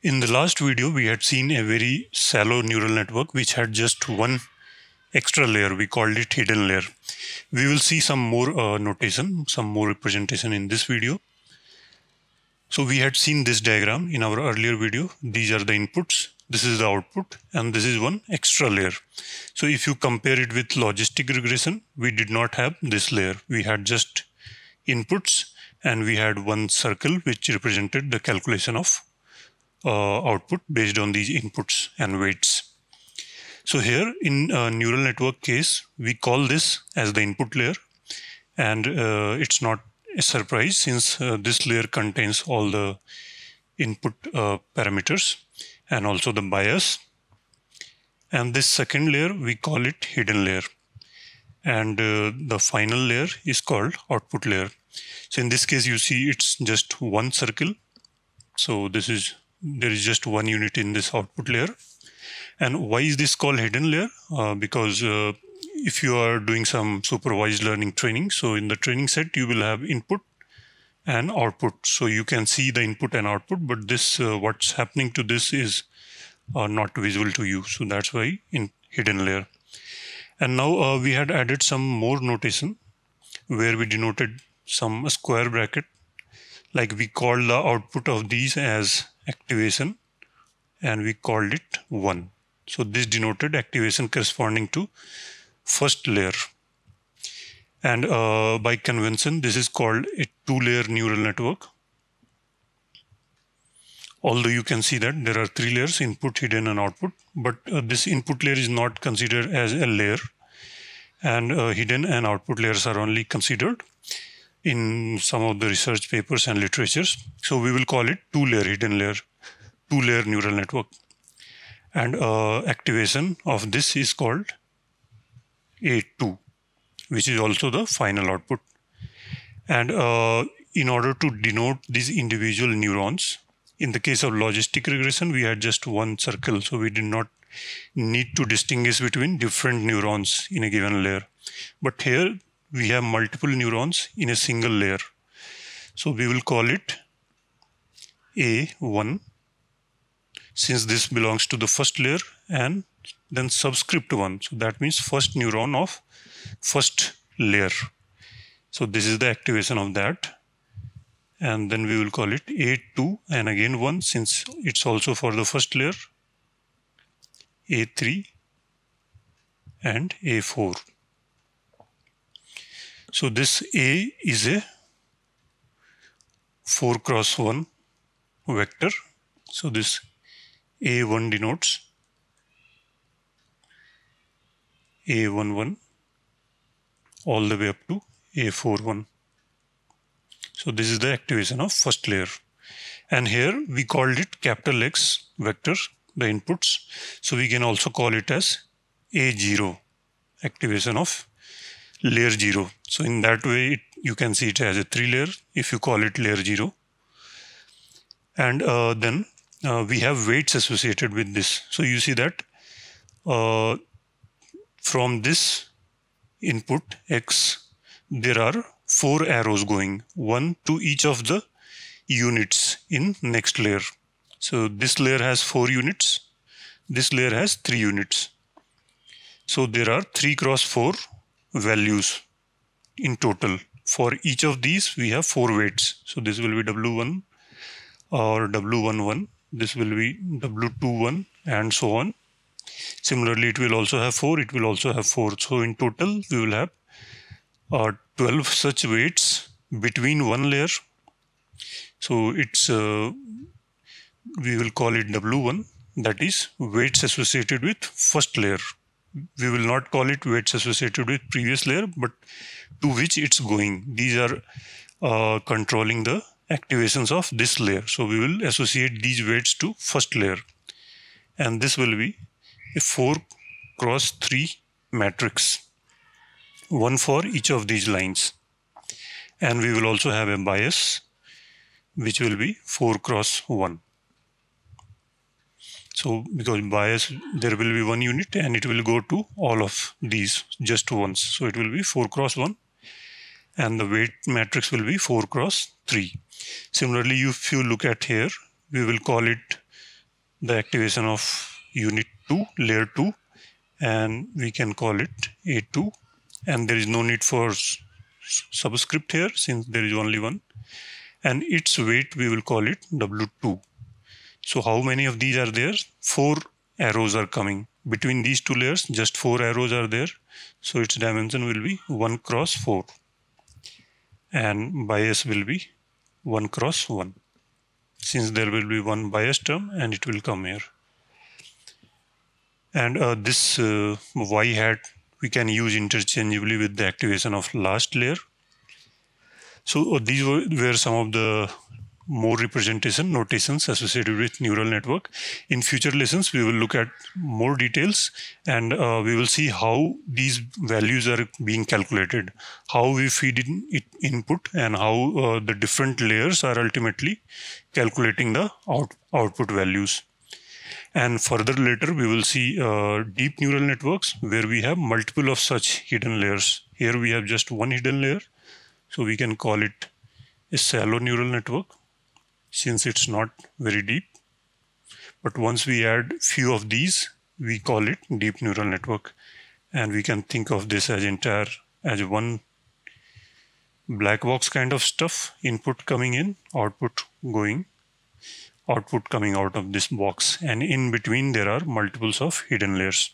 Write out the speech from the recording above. In the last video, we had seen a very shallow neural network which had just one extra layer. We called it hidden layer. We will see some more notation, some more representation in this video. So we had seen this diagram in our earlier video. These are the inputs, this is the output, and this is one extra layer. So if you compare it with logistic regression, we did not have this layer. We had just inputs and we had one circle which represented the calculation of output based on these inputs and weights. So here in neural network case, we call this as the input layer, and it's not a surprise since this layer contains all the input parameters and also the bias. And this second layer, we call it hidden layer, and the final layer is called output layer. So in this case, you see it's just one circle. So there is just one unit in this output layer. And why is this called hidden layer? Because if you are doing some supervised learning training, so in the training set you will have input and output. So you can see the input and output, but this what's happening to this is not visible to you. So that's why in hidden layer. And now we had added some more notation where we denoted some square bracket. Like we called the output of these as activation, and we called it 1. So this denoted activation corresponding to first layer. And by convention, this is called a two-layer neural network. Although you can see that there are three layers, input, hidden, and output. But this input layer is not considered as a layer, and hidden and output layers are only considered in some of the research papers and literatures. So we will call it two-layer hidden layer, two-layer neural network. And activation of this is called A2, which is also the final output. And in order to denote these individual neurons, in the case of logistic regression, we had just one circle. So we did not need to distinguish between different neurons in a given layer. But here, we have multiple neurons in a single layer. So we will call it A1, since this belongs to the first layer, and then subscript 1. So that means first neuron of first layer. So this is the activation of that. And then we will call it A2, and again 1, since it's also for the first layer, A3 and A4. So this A is a 4x1 vector. So this A1 denotes A11 all the way up to A41. So this is the activation of first layer. And here we called it capital X vector, the inputs. So we can also call it as A0, activation of layer 0. So in that way, you can see it as a three layer if you call it layer 0. And then we have weights associated with this. So you see that from this input X, there are 4 arrows going, one to each of the units in next layer. So this layer has 4 units. This layer has 3 units. So there are 3x4 values in total. For each of these, we have 4 weights. So this will be W1 or W11. This will be W21 and so on. Similarly, it will also have 4. It will also have 4. So in total, we will have 12 such weights between one layer. So it's we will call it W1. That is weights associated with first layer. We will not call it weights associated with previous layer, but to which it's going. These are controlling the activations of this layer. So we will associate these weights to first layer. And this will be a 4x3 matrix, one for each of these lines. And we will also have a bias, which will be 4x1. So because bias, there will be one unit and it will go to all of these just once. So it will be 4x1, and the weight matrix will be 4x3. Similarly, if you look at here, we will call it the activation of unit 2, layer 2, and we can call it A2, and there is no need for subscript here since there is only one, and its weight we will call it W2. So how many of these are there? 4 arrows are coming. Between these two layers, just 4 arrows are there. So its dimension will be 1 cross 4, and bias will be 1 cross 1, since there will be one bias term and it will come here. And this y hat we can use interchangeably with the activation of last layer. So these were some of the more representation notations associated with neural network. In future lessons, we will look at more details, and we will see how these values are being calculated, how we feed in input, and how the different layers are ultimately calculating the output values. And further later, we will see deep neural networks where we have multiple of such hidden layers. Here we have just one hidden layer, so we can call it a shallow neural network, since it's not very deep. But once we add few of these, we call it deep neural network, and we can think of this as one black box kind of stuff, input coming in, output coming out of this box, and in between there are multiples of hidden layers.